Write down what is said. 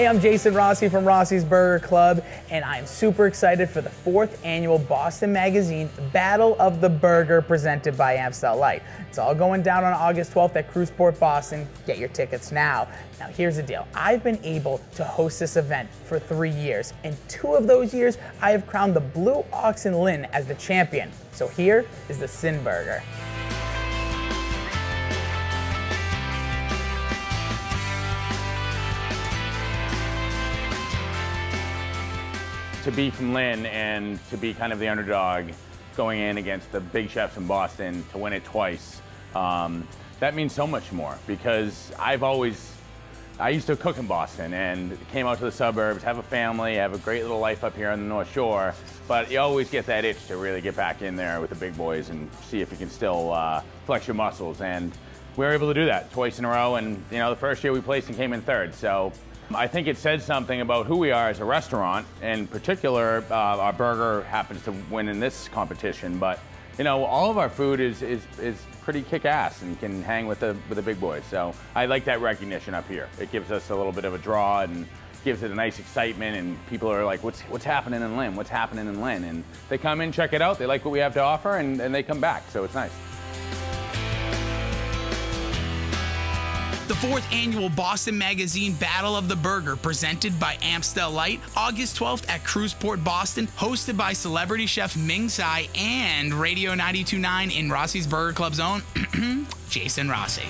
Hey, I'm Jason Rossi from Rossi's Burger Club, and I'm super excited for the 4th annual Boston Magazine Battle of the Burger presented by Amstel Light. It's all going down on August 12th at Cruiseport Boston. Get your tickets now. Now here's the deal. I've been able to host this event for 3 years, and 2 of those years I have crowned the Blue Ox and Lynn as the champion. So here is the Sin Burger. To be from Lynn and to be kind of the underdog going in against the big chefs in Boston to win it twice, that means so much more, because I used to cook in Boston and came out to the suburbs, have a family, have a great little life up here on the North Shore, but you always get that itch to really get back in there with the big boys and see if you can still flex your muscles, and we were able to do that twice in a row. And you know, the first year we placed and came in 3rd, so I think it says something about who we are as a restaurant. In particular, our burger happens to win in this competition, but you know, all of our food is pretty kick-ass and can hang with the big boys. So I like that recognition up here. It gives us a little bit of a draw and gives it a nice excitement, and people are like, what's happening in Lynn? What's happening in Lynn? And they come in, check it out, they like what we have to offer, and they come back, so it's nice. The 4th annual Boston Magazine Battle of the Burger, presented by Amstel Light, August 12th at Cruiseport, Boston, hosted by celebrity chef Ming Tsai and Radio 92.9 in Rossi's Burger Club's own Jason Rossi.